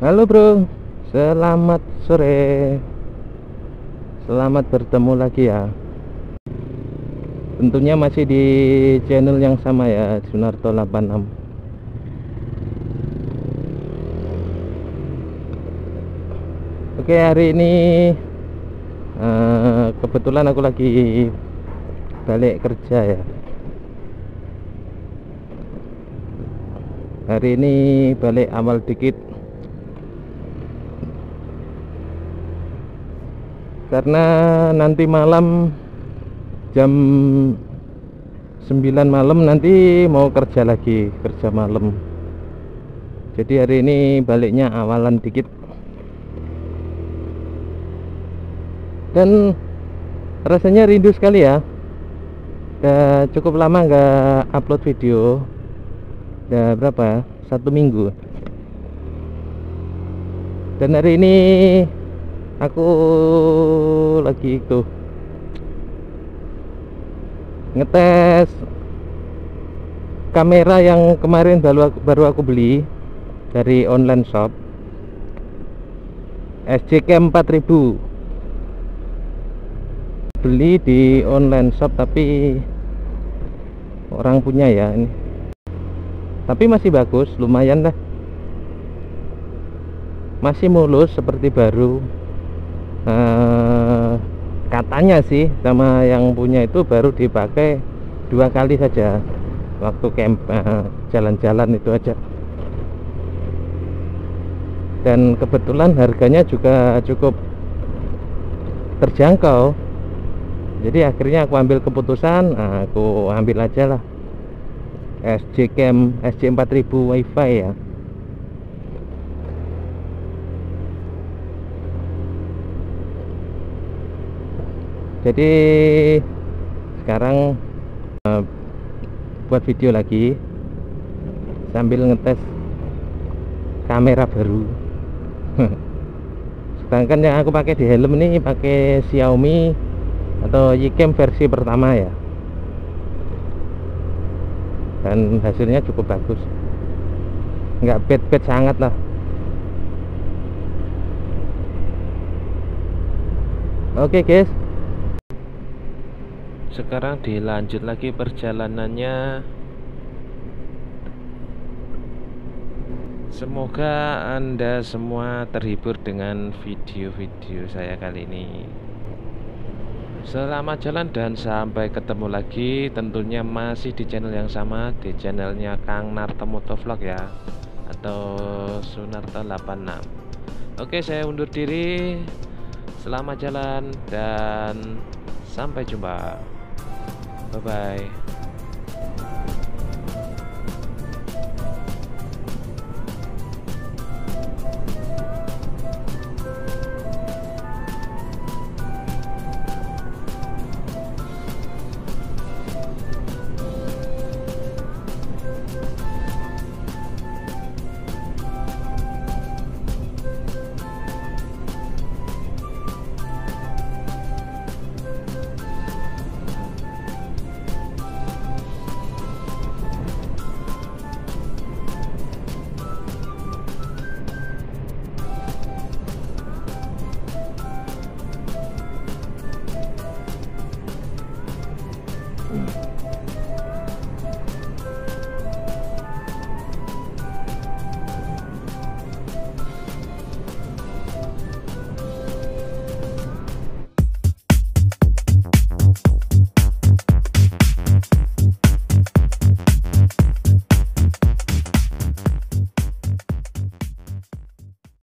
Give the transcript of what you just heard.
Halo bro, selamat sore. Selamat bertemu lagi ya. Tentunya masih di channel yang sama ya, Junarto 86. Oke, hari ini kebetulan aku lagi balik kerja ya. Hari ini balik awal dikit karena nanti malam jam 9 malam nanti mau kerja lagi, kerja malam. Jadi hari ini baliknya awalan dikit. Dan rasanya rindu sekali ya. Udah cukup lama nggak upload video. Udah berapa ya? 1 minggu. Dan hari ini aku lagi itu ngetes kamera yang kemarin baru aku beli dari online shop, SJCam 4000. Beli di online shop tapi orang punya ya ini. Tapi masih bagus, lumayan lah. Masih mulus seperti baru. Katanya sih sama yang punya itu baru dipakai 2 kali saja waktu camp jalan-jalan itu aja, dan kebetulan harganya juga cukup terjangkau. Jadi akhirnya aku ambil keputusan, aku ambil aja lah SJCam SJ4000 WiFi ya. Jadi sekarang buat video lagi sambil ngetes kamera baru. Sedangkan yang aku pakai di helm ini pakai Xiaomi atau YiCam versi pertama ya, dan hasilnya cukup bagus, nggak bad-bad sangat lah. Oke guys, sekarang dilanjut lagi perjalanannya. Semoga Anda semua terhibur dengan video-video saya kali ini. Selamat jalan dan sampai ketemu lagi, tentunya masih di channel yang sama, di channelnya Kang Narto Motovlog ya, atau Sunarto 86. Oke, saya undur diri. Selamat jalan dan sampai jumpa. Bye-bye.